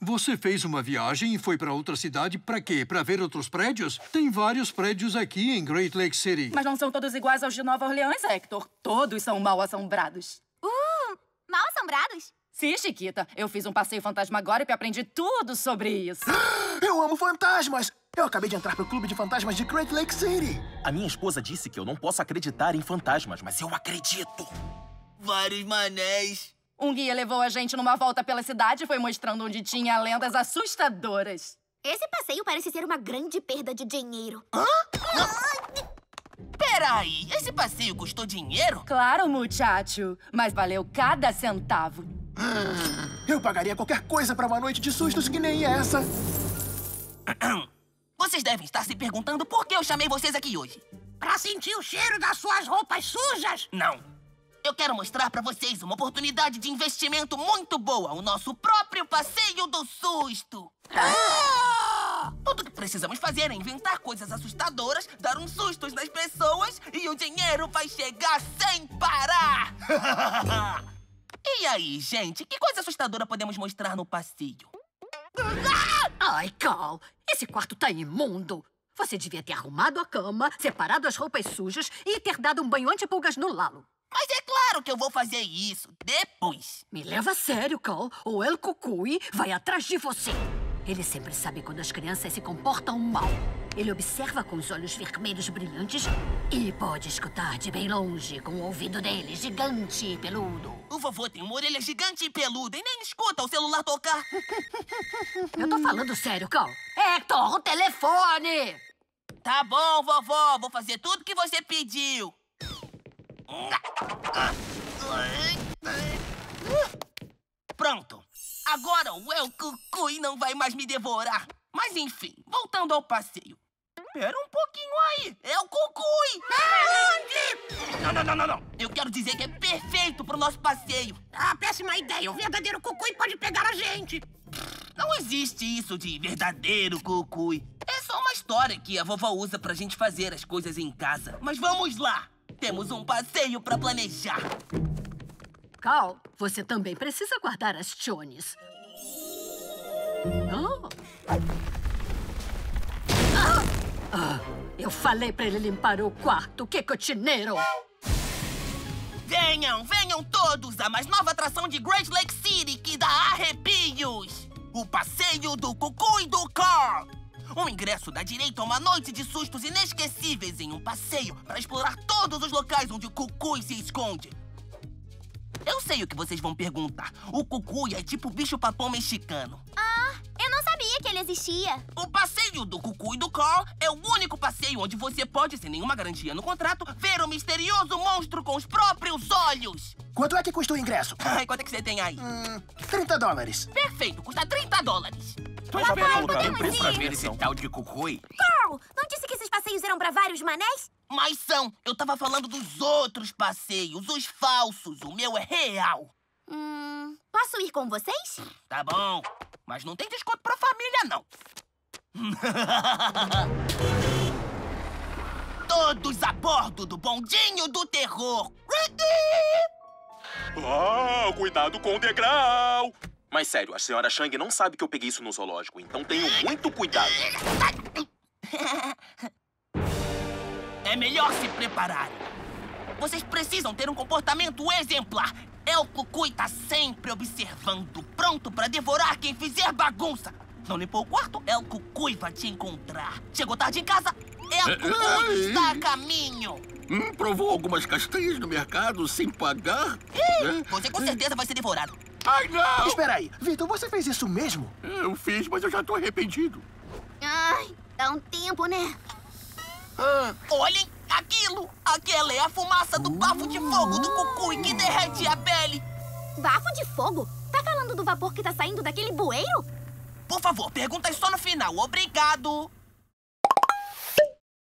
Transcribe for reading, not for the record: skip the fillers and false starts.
Você fez uma viagem e foi para outra cidade para quê? Para ver outros prédios? Tem vários prédios aqui em Great Lake City. Mas não são todos iguais aos de Nova Orleans, Hector. Todos são mal assombrados. Mal assombrados? Sim, Chiquita. Eu fiz um passeio fantasmagórico e aprendi tudo sobre isso. Eu amo fantasmas! Eu acabei de entrar pro clube de fantasmas de Great Lake City. A minha esposa disse que eu não posso acreditar em fantasmas, mas eu acredito. Vários manés. Um guia levou a gente numa volta pela cidade e foi mostrando onde tinha lendas assustadoras. Esse passeio parece ser uma grande perda de dinheiro. Hã? Peraí, esse passeio custou dinheiro? Claro, muchacho, mas valeu cada centavo. Eu pagaria qualquer coisa pra uma noite de sustos que nem essa. Vocês devem estar se perguntando por que eu chamei vocês aqui hoje. Pra sentir o cheiro das suas roupas sujas? Não. Eu quero mostrar pra vocês uma oportunidade de investimento muito boa. O nosso próprio passeio do susto. Tudo que precisamos fazer é inventar coisas assustadoras, dar uns sustos nas pessoas e o dinheiro vai chegar sem parar. E aí, gente? Que coisa assustadora podemos mostrar no passeio? Ai, Carl, esse quarto tá imundo. Você devia ter arrumado a cama, separado as roupas sujas e ter dado um banho antipulgas no Lalo. Mas é claro que eu vou fazer isso depois. Me leva a sério, Carl. O El Cucuy vai atrás de você. Ele sempre sabe quando as crianças se comportam mal. Ele observa com os olhos vermelhos brilhantes e pode escutar de bem longe com o ouvido dele gigante e peludo. O vovô tem uma orelha gigante e peluda e nem escuta o celular tocar. Eu tô falando sério, Carl. Hector, o telefone! Tá bom, vovó. Vou fazer tudo que você pediu. Pronto. Agora o El Cucuy não vai mais me devorar. Mas enfim, voltando ao passeio. Espera um pouquinho aí, é o Cucuy! Aonde? Não. Eu quero dizer que é perfeito pro nosso passeio. Ah, péssima ideia. O verdadeiro Cucuy pode pegar a gente. Não existe isso de verdadeiro Cucuy. É só uma história que a vovó usa pra gente fazer as coisas em casa. Mas vamos lá. Temos um passeio pra planejar. Carl, você também precisa guardar as chones. Eu falei pra ele limpar o quarto, que cotineiro! Venham todos à mais nova atração de Great Lake City que dá arrepios! O passeio do Cucuy do Carl! O ingresso dá direito a uma noite de sustos inesquecíveis em um passeio para explorar todos os locais onde o Cucuy se esconde. Eu sei o que vocês vão perguntar. O Cucuy é tipo bicho-papão mexicano. Eu não sabia que ele existia. O passeio do Cucuy do Carl é o único passeio onde você pode, sem nenhuma garantia no contrato, ver o misterioso monstro com os próprios olhos. Quanto é que custa o ingresso? Quanto é que você tem aí? 30 dólares. Perfeito, custa 30 dólares. Papai, podemos ir? Pra ver esse tal de Cucuy. Carl, não disse que esses passeios eram pra vários manés? Mas são. Eu tava falando dos outros passeios, os falsos. O meu é real. Posso ir com vocês? Tá bom. Mas não tem desconto pra família, não. Todos a bordo do bondinho do terror. Cuidado com o degrau. Mas sério, a senhora Shang não sabe que eu peguei isso no zoológico, então tenho muito cuidado. É melhor se prepararem. Vocês precisam ter um comportamento exemplar. El Cucuy tá sempre observando, pronto pra devorar quem fizer bagunça. Não limpou o quarto? El Cucuy vai te encontrar. Chegou tarde em casa? El Cucuy está a caminho. Provou algumas castanhas no mercado sem pagar? Você com certeza vai ser devorado. Ai, não! Espera aí, Vitor, você fez isso mesmo? Eu fiz, mas eu já tô arrependido. Ai, dá um tempo, né? Olhem aquilo! Aquela é a fumaça do bafo de fogo do Cucuy que derrete a pele. Bafo de fogo? Tá falando do vapor que tá saindo daquele bueiro? Por favor, perguntas só no final. Obrigado!